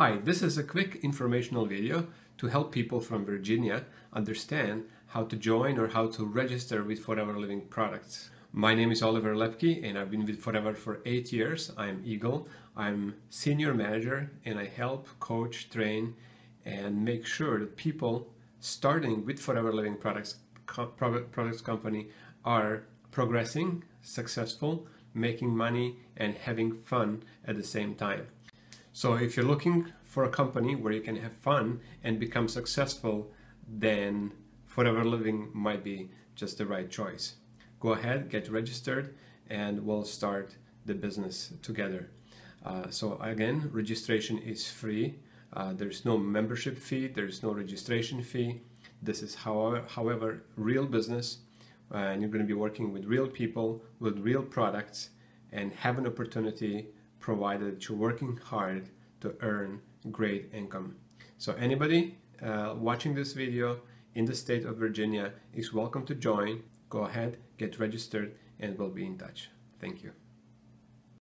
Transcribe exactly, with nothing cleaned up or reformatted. Hi, this is a quick informational video to help people from Virginia understand how to join or how to register with Forever Living Products. My name is Oliver Lepke and I've been with Forever for eight years. I'm Eagle, I'm senior manager, and I help, coach, train, and make sure that people starting with Forever Living Products, co products company are progressing, successful, making money, and having fun at the same time. So if you're looking for a company where you can have fun and become successful, then Forever Living might be just the right choice. Go ahead, get registered, and we'll start the business together. Uh, so again, registration is free. Uh, there's no membership fee, there's no registration fee. This is however, however real business, uh, and you're going to be working with real people, with real products, and have an opportunity provided that you're working hard to earn great income. So anybody uh, watching this video in the state of Virginia is welcome to join. Go ahead, get registered, and we'll be in touch. Thank you.